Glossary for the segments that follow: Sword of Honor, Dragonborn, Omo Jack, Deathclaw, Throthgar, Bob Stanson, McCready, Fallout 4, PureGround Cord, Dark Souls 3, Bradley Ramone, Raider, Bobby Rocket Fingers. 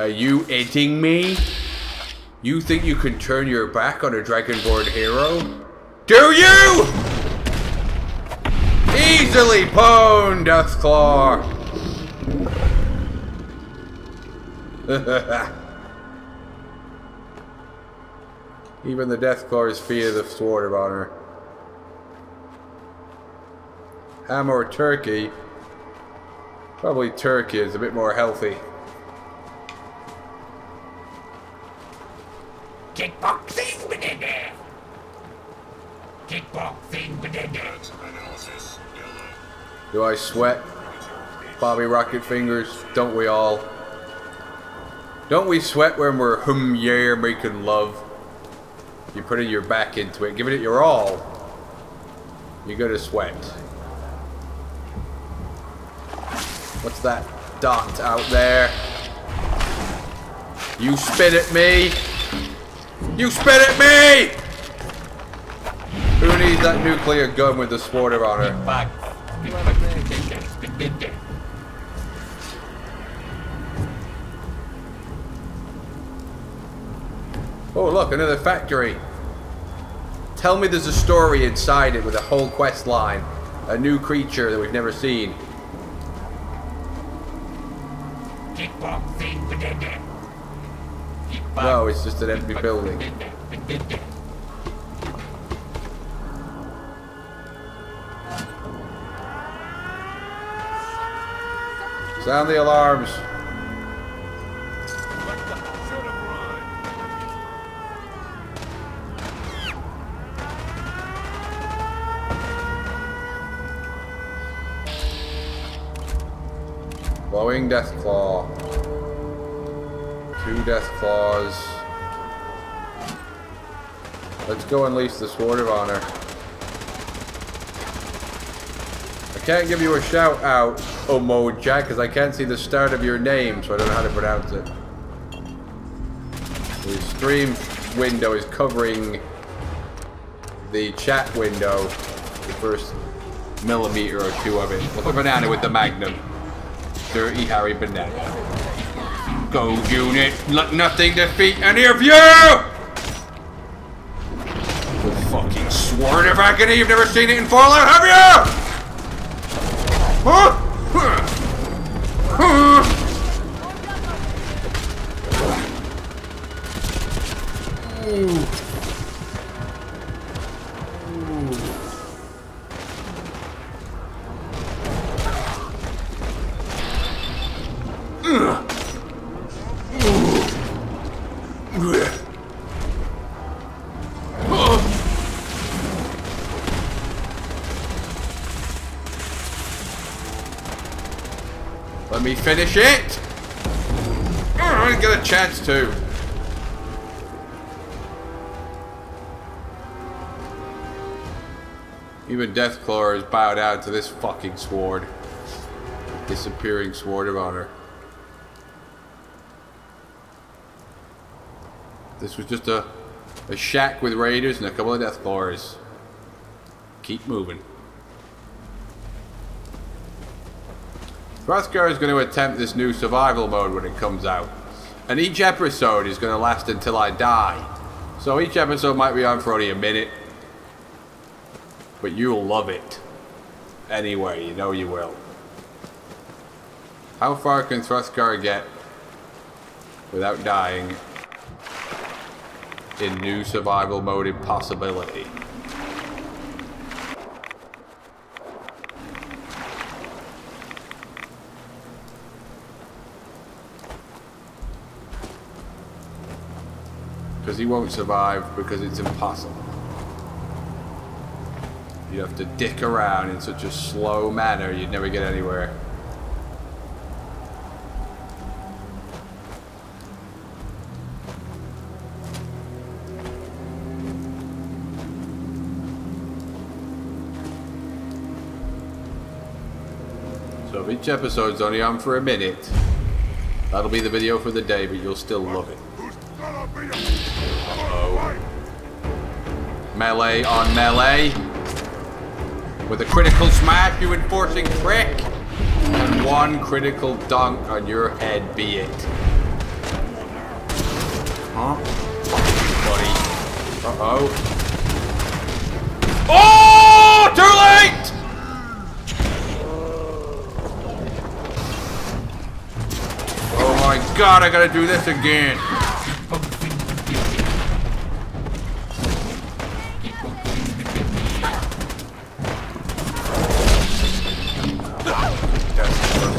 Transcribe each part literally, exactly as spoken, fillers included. Are you eating me? You think you can turn your back on a Dragonborn hero? Do you? Easily pwned, Deathclaw! Even the Deathclaw is fear of the Sword of Honor. Ham or turkey? Probably turkey is a bit more healthy. Kickboxing with it. Kickboxing with it. Do I sweat? Bobby Rocket Fingers, don't we all? Don't we sweat when we're hum yeah making love? You put in your back into it, giving it your all. You're gonna sweat. What's that dot out there? You spit at me! You spit at me! Who needs that nuclear gun with the Sword of Honor? Oh look, another factory. Tell me there's a story inside it with a whole quest line. A new creature that we've never seen. No, it's just an empty building. Sound the alarms. Glowing Deathclaw. Two Deathclaws. Let's go unleash the Sword of Honor. I can't give you a shout out, Omo Jack, because I can't see the start of your name, so I don't know how to pronounce it. The stream window is covering the chat window, the first millimeter or two of it. Look at Banana with the Magnum. Dirty Harry Banana. Go unit, let nothing defeat any of you! The fucking Sword of Agony, you've never seen it in Fallout, have you? Huh? Huh? Ooh. Ooh. Ugh. Let me finish it! I didn't get a chance to. Even Deathclaw is bowed out to this fucking sword. Disappearing Sword of Honor. This was just a, a shack with raiders and a couple of Deathclaws. Keep moving. Throthgar is going to attempt this new survival mode when it comes out. And each episode is going to last until I die. So each episode might be on for only a minute. But you'll love it. Anyway, you know you will. How far can Throthgar get without dying in new survival mode impossibility? Because he won't survive, because it's impossible. You have to dick around in such a slow manner, you'd never get anywhere. So if each episode's only on for a minute, that'll be the video for the day, but you'll still love it. Uh-oh. Melee on melee. With a critical smash, you enforcing trick. And one critical dunk on your head, be it. Huh? Buddy. Uh-oh. Oh! Too late! Oh my god, I gotta do this again.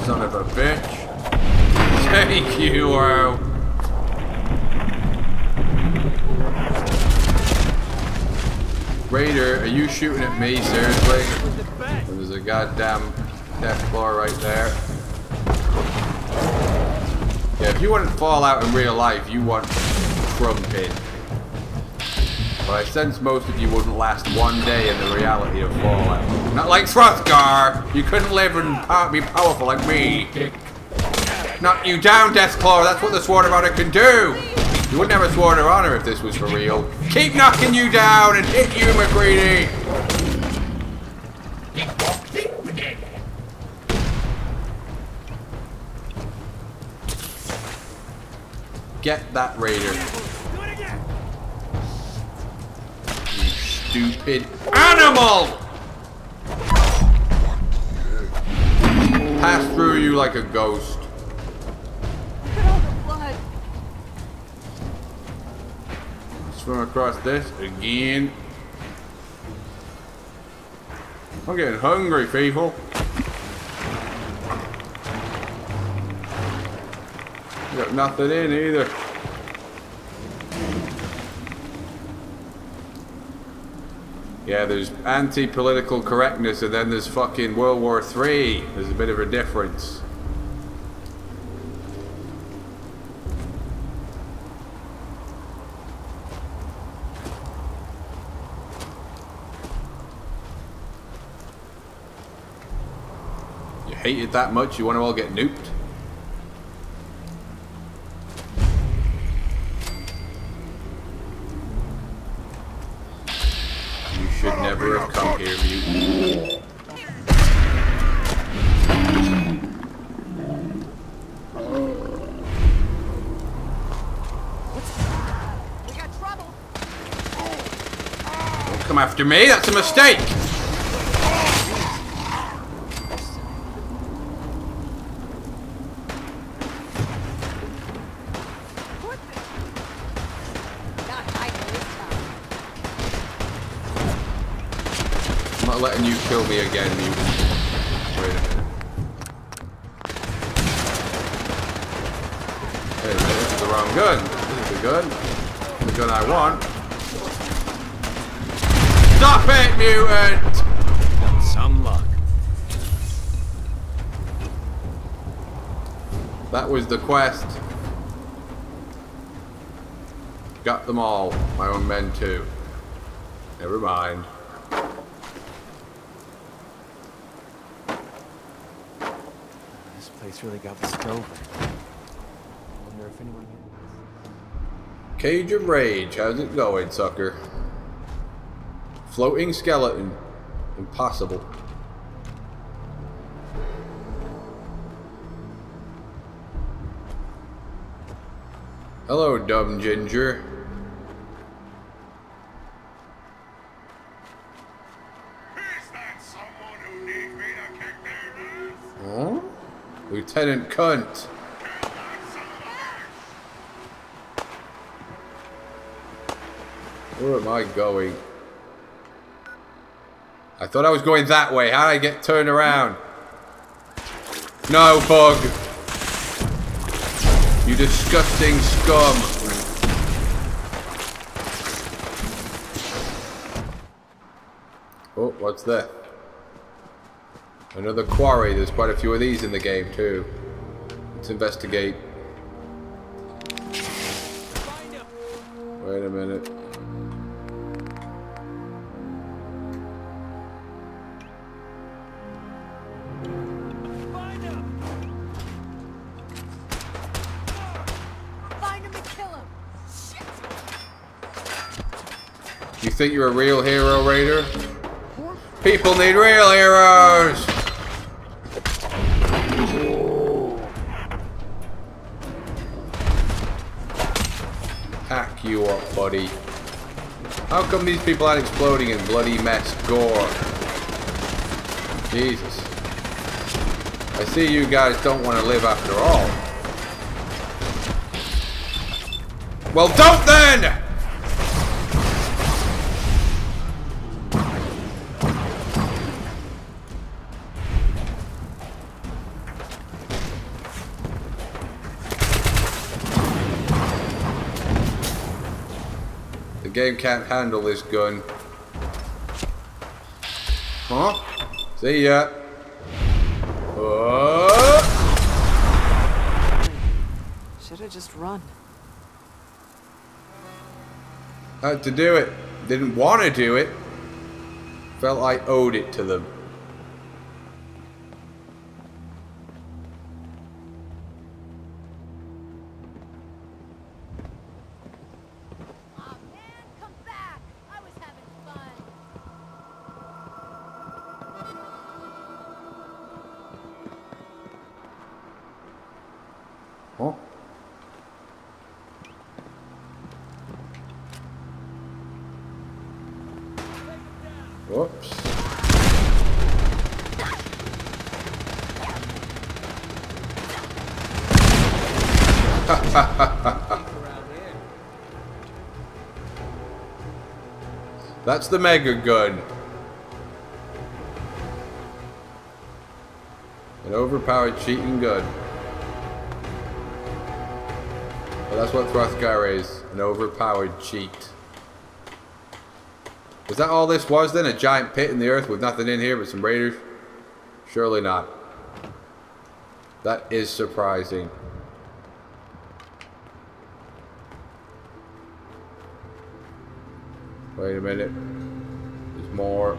Son of a bitch. Thank you, wow. Raider, are you shooting at me, seriously? There's a goddamn Deathclaw right there. Yeah, if you wouldn't fall out in real life, you want crumpet. But I sense most of you wouldn't last one day in the reality of Fallout. Not like Throthgar! You couldn't live and be powerful like me! Knock you down, Deathclaw! That's what the Sword of Honor can do! You wouldn't have a Sword of Honor if this was for real. Keep knocking you down and hit you, McCready! Get that Raider. You stupid animal! Pass through you like a ghost. Look at all the blood. Swim across this again. I'm getting hungry, people. Got nothing in either. Yeah, there's anti-political correctness, and then there's fucking World War Three. There's a bit of a difference. You hate it that much, you want to all get nuked? Should never have come here, you. We got trouble. Don't come after me, that's a mistake! Letting you kill me again, you. Wait a minute. Wait a minute, this is the wrong gun. This is the gun. This is the gun I want. Stop it, mutant! Got some luck. That was the quest. Got them all. My own men, too. Never mind. Place really got this over. I wonder if anyone can... Cage of Rage, how's it going, sucker? Floating skeleton. Impossible. Hello, dumb ginger. Lieutenant Cunt. Where am I going? I thought I was going that way. How did I get turned around? No, bug. You disgusting scum. Oh, what's that? Another quarry. There's quite a few of these in the game too. Let's investigate. Wait a minute. Find him. Find him and kill him. Shit. You think you're a real hero, Raider? People need real heroes. pack you up, buddy. How come these people aren't exploding in bloody mess gore? Jesus. I see you guys don't want to live after all. Well, don't then! The game can't handle this gun. Huh? See ya. Oh. Should I just run? Had to do it. Didn't want to do it. Felt I owed it to them. Huh? Whoops. Ha ha ha ha. That's the mega gun. An overpowered cheating gun. Well, that's what Throthgar is, an overpowered cheat. Was that all this was then? A giant pit in the earth with nothing in here but some raiders? Surely not. That is surprising. Wait a minute. There's more.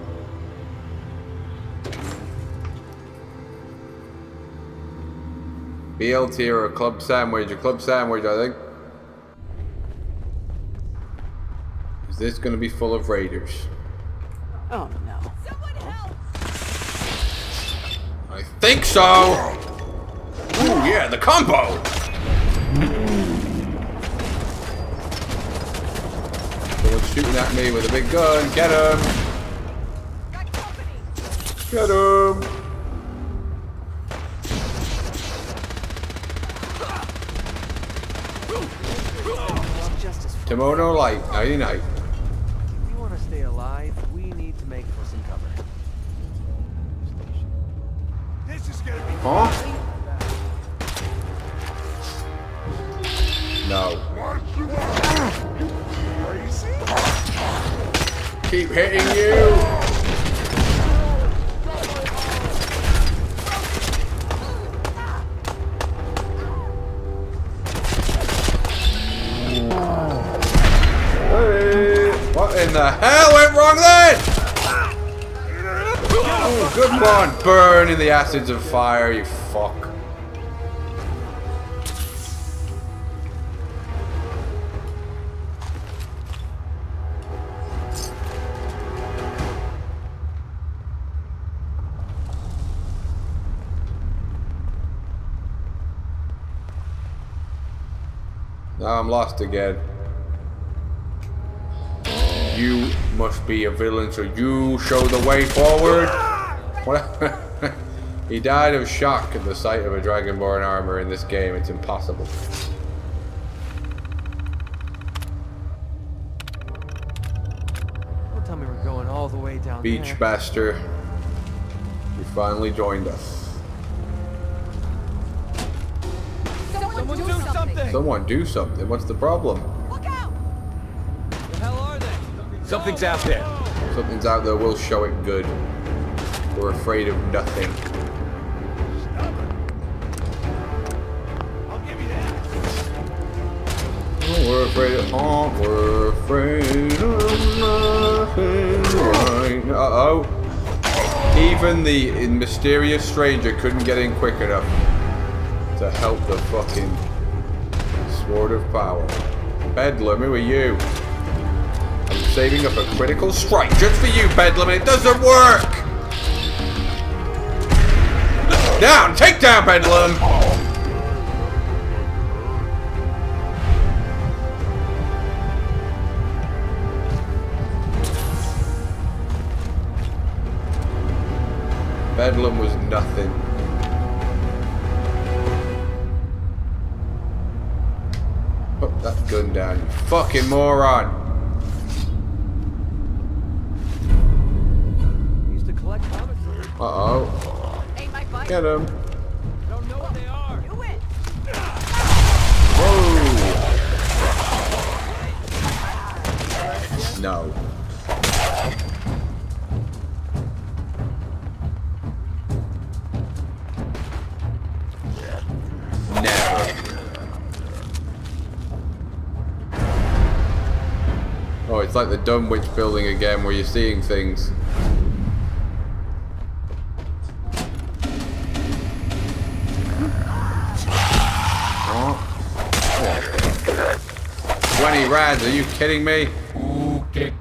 B L T or a club sandwich, a club sandwich I think. Is this going to be full of raiders? Oh no. Someone help! I think so! Ooh yeah, the combo! Someone's shooting at me with a big gun, get him! Get him! Kimono light, nighty night. If you want to stay alive, we need to make for some cover. This is gonna be huh? No. Crazy? Keep hitting you. What the hell went wrong then? Oh, good one. Burn in the acids of fire, you fuck. Now I'm lost again. You must be a villain, so you show the way forward. What? He died of shock at the sight of a Dragonborn armor in this game. It's impossible. Don't tell me we're going all the way down there. Beach Master, you finally joined us. Someone do something. Someone do something. What's the problem? Something's out there. Something's out there. We'll show it good. We're afraid of nothing. I'll give you that. Oh, we're afraid of harm. We're afraid of nothing. Right. Uh oh. Even the mysterious stranger couldn't get in quick enough to help the fucking Sword of Power. Bedlam, who are you? Saving up a critical strike just for you, Bedlam, and it doesn't work! Down! Take down, Bedlam! nothing. Put that gun down, you fucking moron! Uh-oh. Get him. Don't know what they are. Do it. Whoa. No. Never. Oh, it's like the dumb witch building again where you're seeing things. Rads, are you kidding me? Ooh, kick.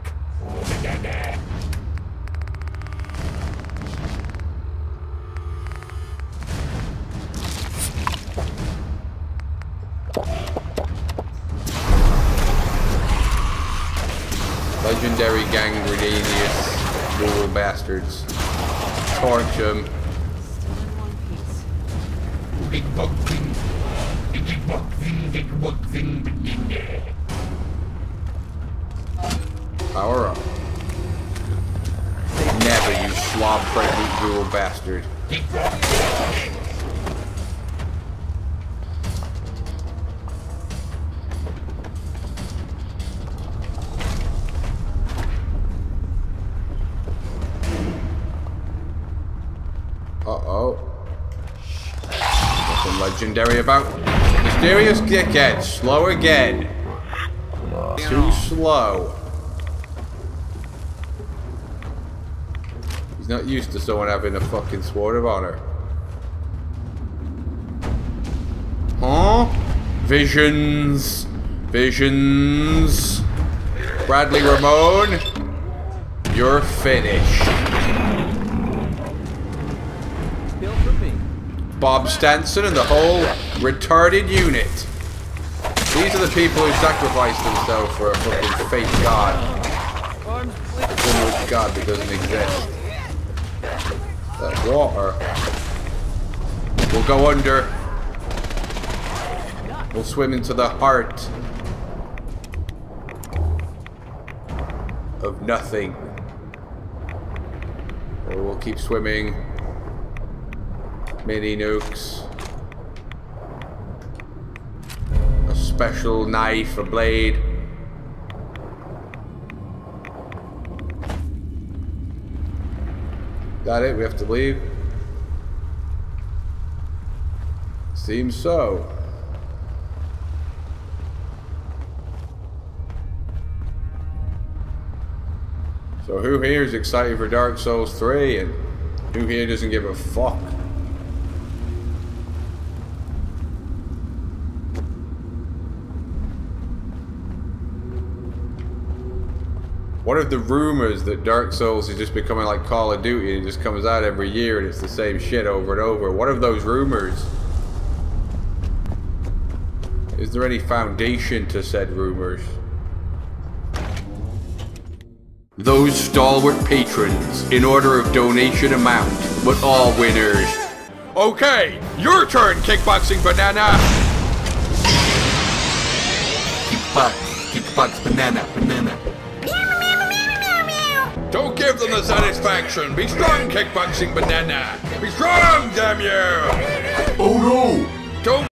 Legendary gangrenous little bastards. Torch them. Power up. Never, you slob pregnant jewel bastard. Uh-oh. Nothing legendary about mysterious dickhead. Slow again. Too slow. Not used to someone having a fucking Sword of Honor. Huh? Visions. Visions. Bradley Ramone. You're finished. Bob Stanson and the whole retarded unit. These are the people who sacrificed themselves for a fucking fake god. Some god that doesn't exist. That water. We'll go under. We'll swim into the heart of nothing. Or we'll keep swimming. Mini nukes. A special knife, a blade. That it? We have to leave? Seems so. So who here is excited for Dark Souls three and who here doesn't give a fuck? What are the rumors that Dark Souls is just becoming like Call of Duty and it just comes out every year and it's the same shit over and over? What are those rumors? Is there any foundation to said rumors? Those stalwart patrons, in order of donation amount, but all winners. Okay, your turn, Kickboxing Banana! Kickbox, Kickbox Banana, Banana. Don't give them the satisfaction! Be strong, Kickboxing Banana! Be strong, damn you! Oh no! Don't